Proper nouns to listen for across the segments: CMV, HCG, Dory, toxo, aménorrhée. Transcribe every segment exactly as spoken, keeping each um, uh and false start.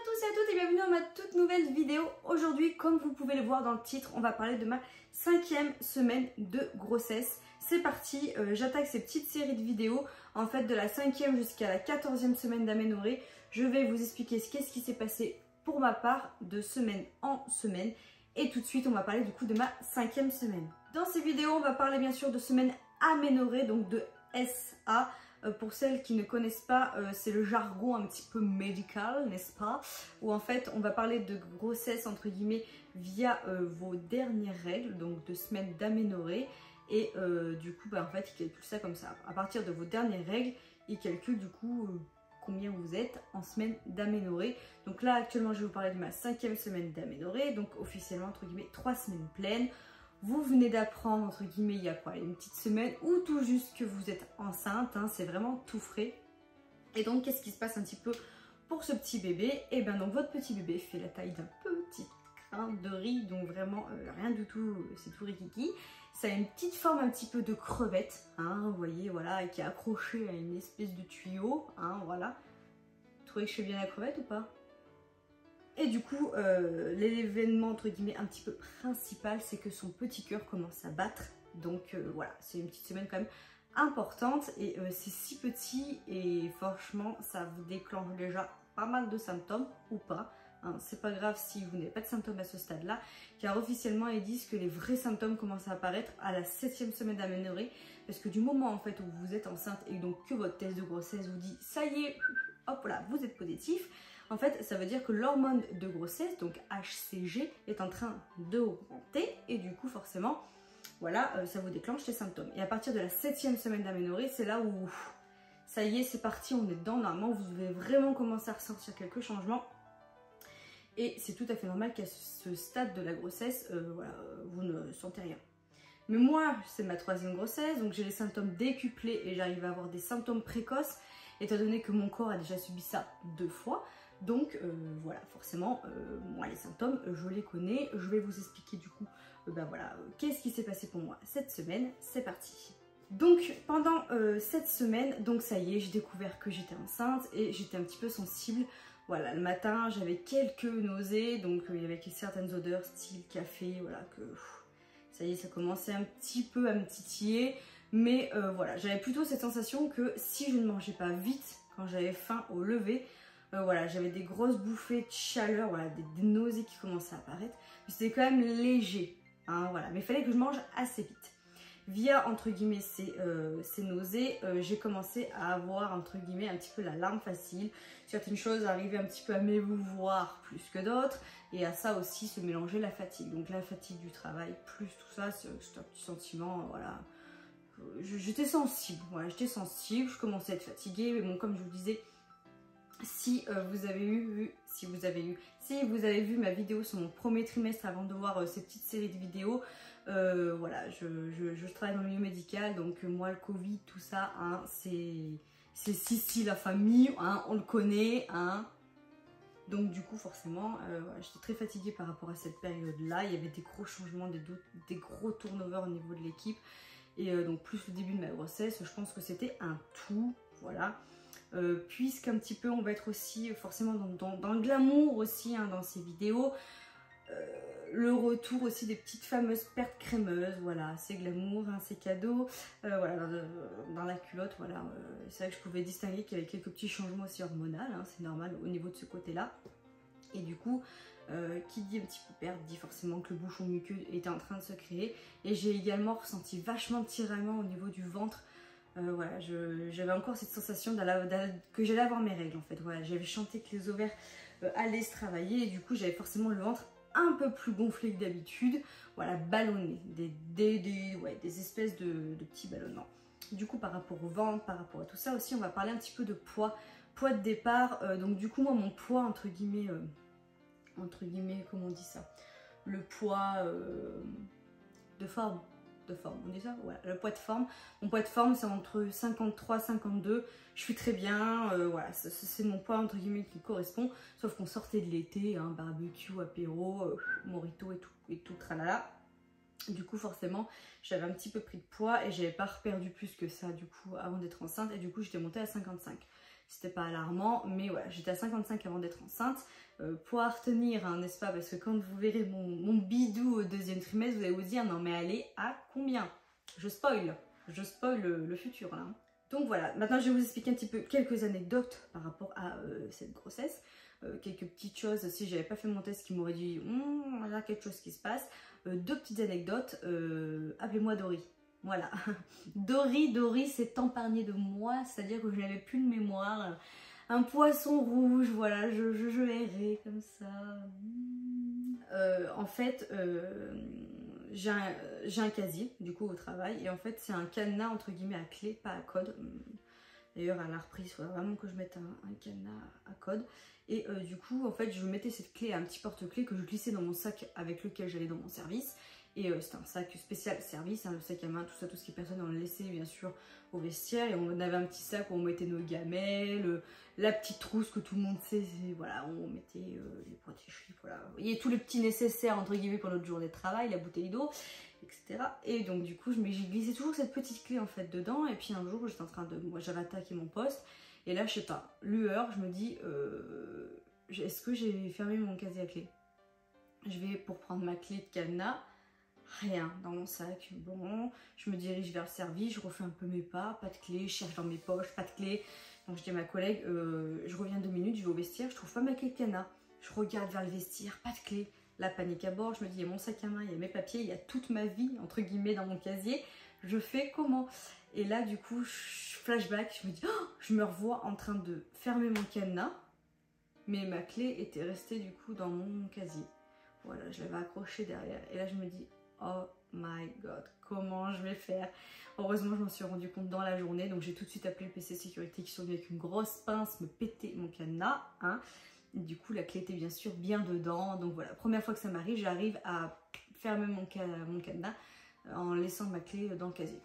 à tous et à toutes et bienvenue dans ma toute nouvelle vidéo. Aujourd'hui, comme vous pouvez le voir dans le titre, on va parler de ma cinquième semaine de grossesse. C'est parti, euh, j'attaque ces petites séries de vidéos, en fait de la cinquième jusqu'à la quatorzième semaine d'aménorrhée. Je vais vous expliquer ce qu'est-ce qui s'est passé pour ma part de semaine en semaine. Et tout de suite, on va parler du coup de ma cinquième semaine. Dans ces vidéos, on va parler bien sûr de semaine aménorrhée, donc de S A. Euh, pour celles qui ne connaissent pas, euh, c'est le jargon un petit peu médical, n'est-ce pas? Où en fait, on va parler de grossesse, entre guillemets, via euh, vos dernières règles, donc de semaines d'aménorrhée. Et euh, du coup, bah, en fait, ils calculent ça comme ça. À partir de vos dernières règles, ils calculent du coup euh, combien vous êtes en semaine d'aménorrhée. Donc là, actuellement, je vais vous parler de ma cinquième semaine d'aménorrhée. Donc officiellement, entre guillemets, trois semaines pleines. Vous venez d'apprendre, entre guillemets, il y a quoi, une petite semaine ou tout juste que vous êtes enceinte, hein, c'est vraiment tout frais. Et donc, qu'est-ce qui se passe un petit peu pour ce petit bébé? Et bien, donc, votre petit bébé fait la taille d'un petit grain de riz, donc vraiment euh, rien du tout, euh, c'est tout rikiki. Ça a une petite forme un petit peu de crevette, hein, vous voyez, voilà, qui est accrochée à une espèce de tuyau, hein, voilà. Vous trouvez que je fais bien la crevette ou pas? Et du coup, euh, l'événement entre guillemets un petit peu principal, c'est que son petit cœur commence à battre. Donc euh, voilà, c'est une petite semaine quand même importante. Et euh, c'est si petit et franchement, ça vous déclenche déjà pas mal de symptômes ou pas. Hein, c'est pas grave si vous n'avez pas de symptômes à ce stade-là, car officiellement ils disent que les vrais symptômes commencent à apparaître à la septième semaine d'aménorrhée, parce que du moment en fait où vous êtes enceinte et donc que votre test de grossesse vous dit ça y est, hop là, vous êtes positif. En fait, ça veut dire que l'hormone de grossesse, donc H C G, est en train d'augmenter et du coup, forcément, voilà, euh, ça vous déclenche les symptômes. Et à partir de la septième semaine d'aménorrhée, c'est là où pff, ça y est, c'est parti, on est dedans. Normalement, vous devez vraiment commencer à ressentir quelques changements. Et c'est tout à fait normal qu'à ce stade de la grossesse, euh, voilà, vous ne sentez rien. Mais moi, c'est ma troisième grossesse, donc j'ai les symptômes décuplés et j'arrive à avoir des symptômes précoces, étant donné que mon corps a déjà subi ça deux fois. Donc euh, voilà, forcément, euh, moi les symptômes, je les connais. Je vais vous expliquer du coup, euh, ben voilà, euh, qu'est-ce qui s'est passé pour moi cette semaine. C'est parti. Donc pendant euh, cette semaine, donc ça y est, j'ai découvert que j'étais enceinte et j'étais un petit peu sensible. Voilà, le matin, j'avais quelques nausées, donc euh, il y avait certaines odeurs, style café, voilà, que pff, ça y est, ça commençait un petit peu à me titiller. Mais euh, voilà, j'avais plutôt cette sensation que si je ne mangeais pas vite, quand j'avais faim au lever, Euh, voilà, j'avais des grosses bouffées de chaleur, voilà, des, des nausées qui commençaient à apparaître. Mais c'était quand même léger, hein, voilà. Mais il fallait que je mange assez vite. Via, entre guillemets, ces, euh, ces nausées, euh, j'ai commencé à avoir, entre guillemets, un petit peu la larme facile. Certaines choses arrivaient un petit peu à m'émouvoir plus que d'autres. Et à ça aussi se mélangeait la fatigue. Donc la fatigue du travail, plus tout ça, c'est un petit sentiment, voilà. J'étais sensible, voilà, j'étais sensible, je commençais à être fatiguée. Mais bon, comme je vous disais... Si euh, vous avez eu, si vous avez eu, si vous avez vu ma vidéo sur mon premier trimestre avant de voir euh, cette petite série de vidéos, euh, voilà, je, je, je travaille dans le milieu médical, donc euh, moi le Covid, tout ça, hein, c'est si si la famille, hein, on le connaît, hein. Donc du coup forcément, euh, voilà, j'étais très fatiguée par rapport à cette période-là. Il y avait des gros changements, des, des gros turnovers au niveau de l'équipe, et euh, donc plus le début de ma grossesse, je pense que c'était un tout, voilà. Euh, puisqu'un petit peu on va être aussi forcément dans, dans, dans le glamour aussi, hein, dans ces vidéos, euh, le retour aussi des petites fameuses pertes crémeuses, voilà, c'est glamour, hein, c'est cadeau, euh, voilà, dans, dans la culotte, voilà, euh, c'est vrai que je pouvais distinguer qu'il y avait quelques petits changements aussi hormonaux, hein, c'est normal au niveau de ce côté là. Et du coup, euh, qui dit un petit peu perte dit forcément que le bouchon muqueux était en train de se créer, et j'ai également ressenti vachement de tiraillement au niveau du ventre. Euh, voilà, j'avais encore cette sensation que j'allais avoir mes règles en fait. Voilà, j'avais chanté que les ovaires euh, allaient se travailler et du coup j'avais forcément le ventre un peu plus gonflé que d'habitude. Voilà, ballonné, des, des, des, ouais, des espèces de, de petits ballonnements. Du coup par rapport au ventre, par rapport à tout ça aussi, on va parler un petit peu de poids, poids de départ. Euh, donc du coup moi mon poids entre guillemets, euh, entre guillemets comment on dit ça, le poids euh, de forme. De forme, on dit ça, voilà, le poids de forme. Mon poids de forme c'est entre cinquante-trois et cinquante-deux, je suis très bien, euh, voilà, c'est mon poids entre guillemets qui correspond, sauf qu'on sortait de l'été, hein, barbecue, apéro, euh, morito et tout, et tout tralala. Du coup forcément j'avais un petit peu pris de poids et j'avais pas reperdu plus que ça du coup avant d'être enceinte et du coup j'étais montée à cinquante-cinq. c'était pas alarmant, mais voilà, j'étais à cinquante-cinq avant d'être enceinte. Euh, pouvoir tenir, hein, n'est-ce pas? Parce que quand vous verrez mon, mon bidou au deuxième trimestre, vous allez vous dire, non mais elle est à combien? Je spoil, je spoil le, le futur là. Donc voilà, maintenant je vais vous expliquer un petit peu quelques anecdotes par rapport à euh, cette grossesse. Euh, quelques petites choses, si j'avais pas fait mon test qui m'aurait dit, hum, là quelque chose qui se passe. Euh, deux petites anecdotes, euh, appelez-moi Dory. Voilà, Dory, Dory s'est empargnée de moi, c'est-à-dire que je n'avais plus de mémoire. Un poisson rouge, voilà, je, je, je errais comme ça. Euh, en fait, euh, j'ai un, j'ai un casier, du coup, au travail, et en fait, c'est un cadenas, entre guillemets, à clé, pas à code. D'ailleurs, à la reprise, il faudrait vraiment que je mette un, un cadenas à code. Et euh, du coup, en fait, je mettais cette clé à un petit porte-clés que je glissais dans mon sac avec lequel j'allais dans mon service. Et euh, c'était un sac spécial service, hein, le sac à main, tout ça, tout ce qui est personnel, on le laissait bien sûr au vestiaire. Et on avait un petit sac où on mettait nos gamelles, la petite trousse que tout le monde sait, voilà, on mettait euh, les protège-chiffres, voilà. Vous voyez, tous les petits nécessaires, entre guillemets, pour notre journée de travail, la bouteille d'eau, et cetera. Et donc du coup, j'ai glissé toujours cette petite clé en fait dedans. Et puis un jour, j'étais en train de, moi j'avais attaqué mon poste. Et là, je sais pas, lueur, je me dis, euh, est-ce que j'ai fermé mon casier à clé? Je vais pour prendre ma clé de cadenas. Rien dans mon sac, bon, je me dirige vers le service, je refais un peu mes pas, pas de clé, je cherche dans mes poches, pas de clé. Donc je dis à ma collègue, euh, je reviens deux minutes, je vais au vestiaire, je trouve pas ma clé de cadenas. Je regarde vers le vestiaire, pas de clé. La panique à bord, je me dis, il y a mon sac à main, il y a mes papiers, il y a toute ma vie, entre guillemets, dans mon casier. Je fais comment? Et là, du coup, je flashback, je me dis, oh, je me revois en train de fermer mon cadenas, mais ma clé était restée du coup dans mon casier. Voilà, je l'avais accrochée derrière. Et là, je me dis, oh my god, comment je vais faire? Heureusement, je m'en suis rendu compte dans la journée, donc j'ai tout de suite appelé le P C Sécurité qui sont venus avec une grosse pince me péter mon cadenas. Hein. Du coup, la clé était bien sûr bien dedans. Donc voilà, première fois que ça m'arrive, j'arrive à fermer mon, ca mon cadenas en laissant ma clé dans le casier.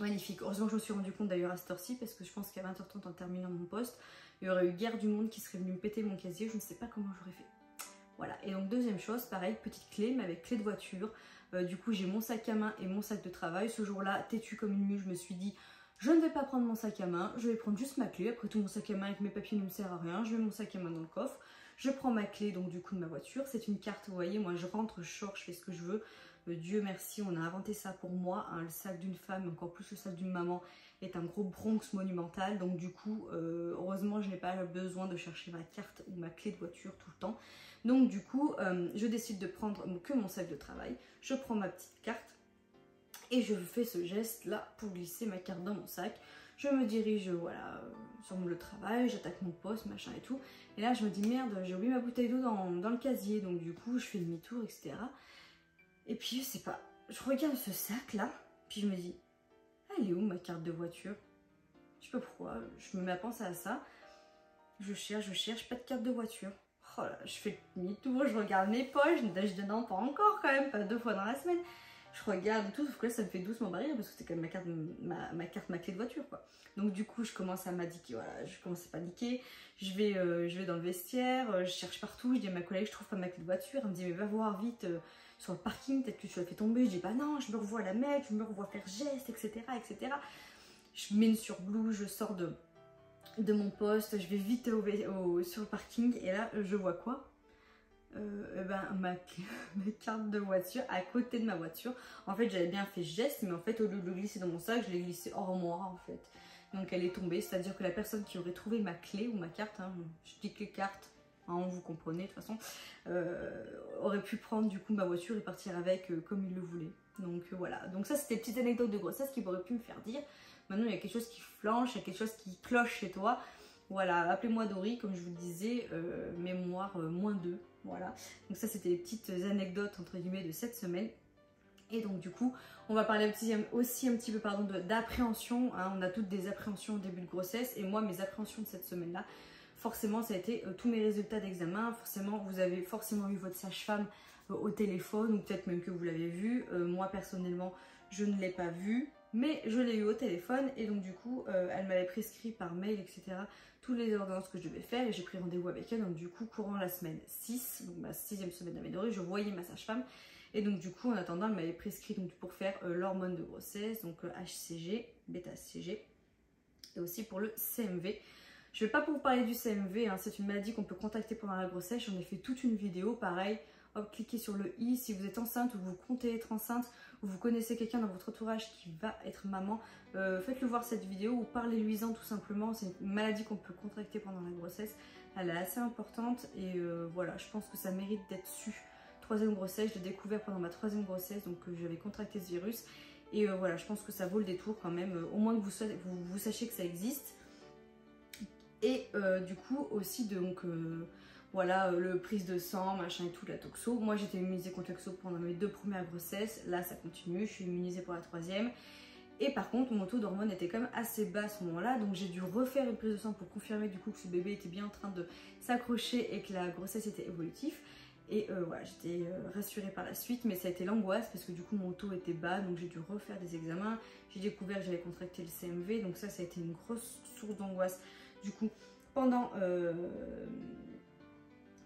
Magnifique. Heureusement, je me suis rendu compte d'ailleurs à cette heure-ci, parce que je pense qu'à vingt heures trente, en terminant mon poste, il y aurait eu guère du monde qui serait venu me péter mon casier. Je ne sais pas comment j'aurais fait. Voilà, et donc deuxième chose, pareil, petite clé, mais avec clé de voiture. Euh, du coup, j'ai mon sac à main et mon sac de travail. Ce jour-là, têtue comme une mule, je me suis dit, je ne vais pas prendre mon sac à main, je vais prendre juste ma clé. Après tout, mon sac à main avec mes papiers ne me sert à rien. Je mets mon sac à main dans le coffre. Je prends ma clé, donc du coup, de ma voiture. C'est une carte, vous voyez, moi, je rentre, je sors, je fais ce que je veux. Euh, Dieu merci, on a inventé ça pour moi. Hein, le sac d'une femme, encore plus le sac d'une maman, est un gros Bronx monumental. Donc du coup, euh, heureusement, je n'ai pas besoin de chercher ma carte ou ma clé de voiture tout le temps. Donc du coup, euh, je décide de prendre que mon sac de travail, je prends ma petite carte et je fais ce geste là pour glisser ma carte dans mon sac. Je me dirige voilà, sur le travail, j'attaque mon poste, machin et tout. Et là je me dis merde, j'ai oublié ma bouteille d'eau dans, dans le casier, donc du coup je fais demi-tour, et cetera. Et puis je sais pas, je regarde ce sac là, puis je me dis, elle est où ma carte de voiture? Je sais pas pourquoi, je me mets à penser à ça. Je cherche, je cherche, pas de carte de voiture. Oh là, je fais demi-tour, je regarde mes poches, je dis non, pas encore quand même, pas deux fois dans la semaine. Je regarde tout, sauf que là ça me fait doucement barrer parce que c'était quand même ma carte, ma, ma carte, ma clé de voiture quoi. Donc du coup je commence à m'indiquer, voilà, je commence à paniquer, je vais, euh, je vais dans le vestiaire, euh, je cherche partout, je dis à ma collègue je trouve pas ma clé de voiture, elle me dit mais va voir vite euh, sur le parking, peut-être que tu l'as fait tomber, je dis bah non, je me revois la mettre, je me revois faire geste, et cetera et cetera. Je mets une surblouse, je sors de... de mon poste, je vais vite au, au, sur le parking et là je vois quoi? euh, ben, ma, ma carte de voiture à côté de ma voiture. En fait j'avais bien fait geste mais en fait au lieu de le glisser dans mon sac je l'ai glissé hors moi en fait. Donc elle est tombée, c'est à dire que la personne qui aurait trouvé ma clé ou ma carte, hein, je dis que les cartes, hein, vous comprenez de toute façon, euh, aurait pu prendre du coup ma voiture et partir avec euh, comme il le voulait. Donc euh, voilà, donc ça c'était une petite anecdote de grossesse qui m'aurait pu me faire dire maintenant il y a quelque chose qui flanche, il y a quelque chose qui cloche chez toi. Voilà, appelez-moi Dory, comme je vous le disais, euh, mémoire euh, moins deux. Voilà, donc ça c'était les petites anecdotes entre guillemets de cette semaine. Et donc du coup, on va parler aussi un petit peu pardon d'appréhension. Hein. On a toutes des appréhensions au début de grossesse et moi mes appréhensions de cette semaine-là, forcément ça a été euh, tous mes résultats d'examen. Forcément, vous avez forcément eu votre sage-femme euh, au téléphone ou peut-être même que vous l'avez vu. Euh, moi personnellement, je ne l'ai pas vu. Mais je l'ai eu au téléphone et donc du coup, euh, elle m'avait prescrit par mail, et cetera tous les ordonnances que je devais faire et j'ai pris rendez-vous avec elle. Donc du coup, courant la semaine six, donc ma sixième semaine d'aménorrhée, je voyais ma sage-femme. Et donc du coup, en attendant, elle m'avait prescrit donc, pour faire euh, l'hormone de grossesse, donc euh, H C G, bêta H C G et aussi pour le C M V. Je ne vais pas pour vous parler du C M V, hein, c'est une maladie qu'on peut contacter pendant la grossesse. J'en ai fait toute une vidéo, pareil. Hop, cliquez sur le i si vous êtes enceinte ou vous comptez être enceinte ou vous connaissez quelqu'un dans votre entourage qui va être maman. Euh, Faites-le voir cette vidéo ou parlez-lui-en tout simplement. C'est une maladie qu'on peut contracter pendant la grossesse. Elle est assez importante et euh, voilà, je pense que ça mérite d'être su. Troisième grossesse, je l'ai découvert pendant ma troisième grossesse, donc euh, j'avais contracté ce virus. Et euh, voilà, je pense que ça vaut le détour quand même, euh, au moins que vous, soyez, vous, vous sachiez que ça existe. Et euh, du coup aussi, donc... Euh, Voilà, le prise de sang, machin et tout, la toxo. Moi, j'étais immunisée contre la toxo pendant mes deux premières grossesses. Là, ça continue, je suis immunisée pour la troisième. Et par contre, mon taux d'hormones était quand même assez bas à ce moment-là. Donc, j'ai dû refaire une prise de sang pour confirmer du coup que ce bébé était bien en train de s'accrocher et que la grossesse était évolutive. Et euh, voilà, j'étais rassurée par la suite, mais ça a été l'angoisse parce que du coup, mon taux était bas. Donc, j'ai dû refaire des examens. J'ai découvert que j'avais contracté le C M V. Donc ça, ça a été une grosse source d'angoisse. Du coup, pendant... Euh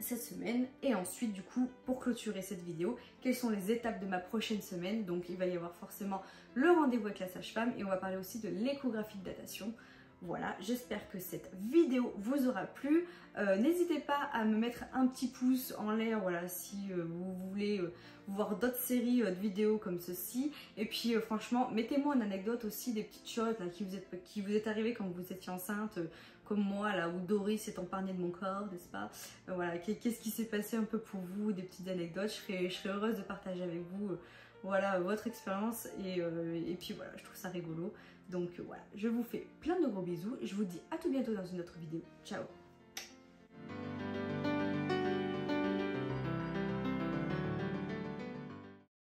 cette semaine. Et ensuite, du coup, pour clôturer cette vidéo, quelles sont les étapes de ma prochaine semaine? Donc il va y avoir forcément le rendez-vous avec la sage-femme et on va parler aussi de l'échographie de datation. Voilà, j'espère que cette vidéo vous aura plu. Euh, n'hésitez pas à me mettre un petit pouce en l'air, voilà, si euh, vous voulez euh, voir d'autres séries euh, de vidéos comme ceci. Et puis euh, franchement, mettez-moi une anecdote aussi, des petites choses là, qui vous êtes, qui vous êtes arrivées quand vous étiez enceinte, euh, comme moi, là où Doris s'est empargnée de mon corps, n'est-ce pas? euh, Voilà, qu'est-ce qui s'est passé un peu pour vous, des petites anecdotes, je serais, je serais heureuse de partager avec vous. Euh, Voilà votre expérience et, euh, et puis voilà, je trouve ça rigolo. Donc euh, voilà, je vous fais plein de gros bisous. Je vous dis à tout bientôt dans une autre vidéo. Ciao!